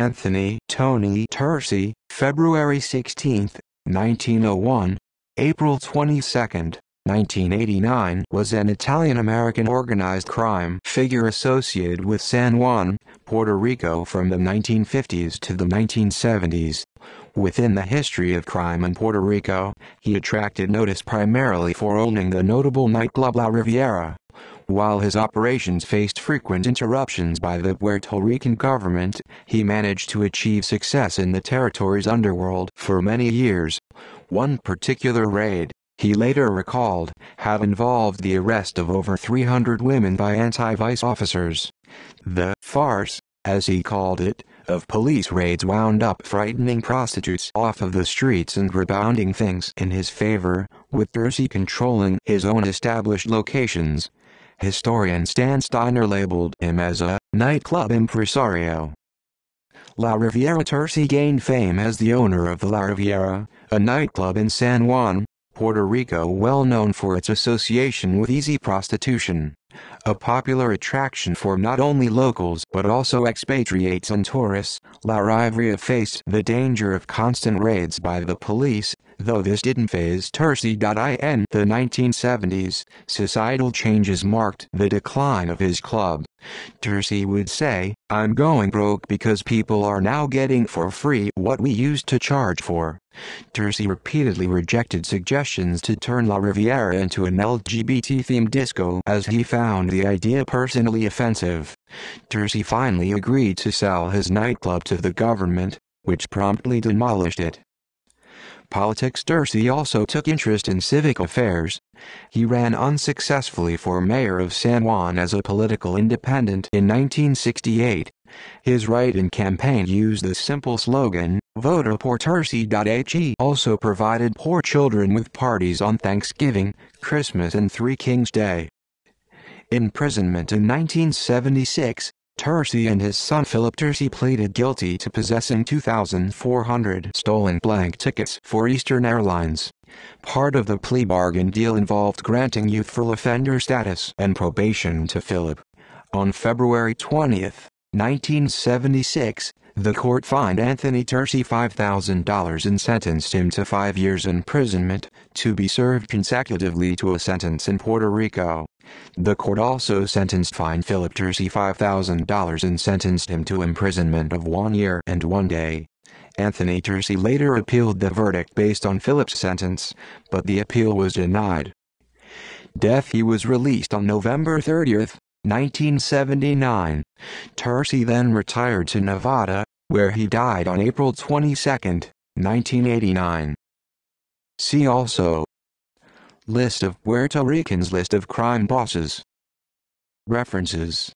Anthony Tony Tursi, February 16, 1901, April 22, 1989 was an Italian-American organized crime figure associated with San Juan, Puerto Rico from the 1950s to the 1970s. Within the history of crime in Puerto Rico, he attracted notice primarily for owning the notable nightclub La Riviera. While his operations faced frequent interruptions by the Puerto Rican government, he managed to achieve success in the territory's underworld for many years. One particular raid, he later recalled, had involved the arrest of over 300 women by anti-vice officers. The farce, as he called it, of police raids wound up frightening prostitutes off of the streets and rebounding things in his favor, with Tursi controlling his own established locations. Historian Stan Steiner labeled him as a nightclub impresario. La Riviera. Tursi gained fame as the owner of the La Riviera, a nightclub in San Juan, Puerto Rico well known for its association with easy prostitution, a popular attraction for not only locals but also expatriates and tourists. La Riviera faced the danger of constant raids by the police, though this didn't faze Tursi. In the 1970s, societal changes marked the decline of his club. Tursi would say, "I'm going broke because people are now getting for free what we used to charge for." Tursi repeatedly rejected suggestions to turn La Riviera into an LGBT-themed disco as he found the idea personally offensive. Tursi finally agreed to sell his nightclub to the government, which promptly demolished it. Politics. Tursi also took interest in civic affairs. He ran unsuccessfully for mayor of San Juan as a political independent in 1968. His write-in campaign used the simple slogan, "Vote for Tursi." He also provided poor children with parties on Thanksgiving, Christmas and Three Kings Day. Imprisonment. In 1976, Tursi and his son Philip Tursi pleaded guilty to possessing 2,400 stolen blank tickets for Eastern Airlines. Part of the plea bargain deal involved granting youthful offender status and probation to Philip. On February 20, 1976, the court fined Anthony Tursi $5,000 and sentenced him to 5 years imprisonment, to be served consecutively to a sentence in Puerto Rico. The court also fined Philip Tursi $5,000 and sentenced him to imprisonment of 1 year and 1 day. Anthony Tursi later appealed the verdict based on Philip's sentence, but the appeal was denied. Death. He was released on November 30, 1979. Tursi then retired to Nevada, where he died on April 22, 1989. See also: List of Puerto Ricans, List of crime bosses. References.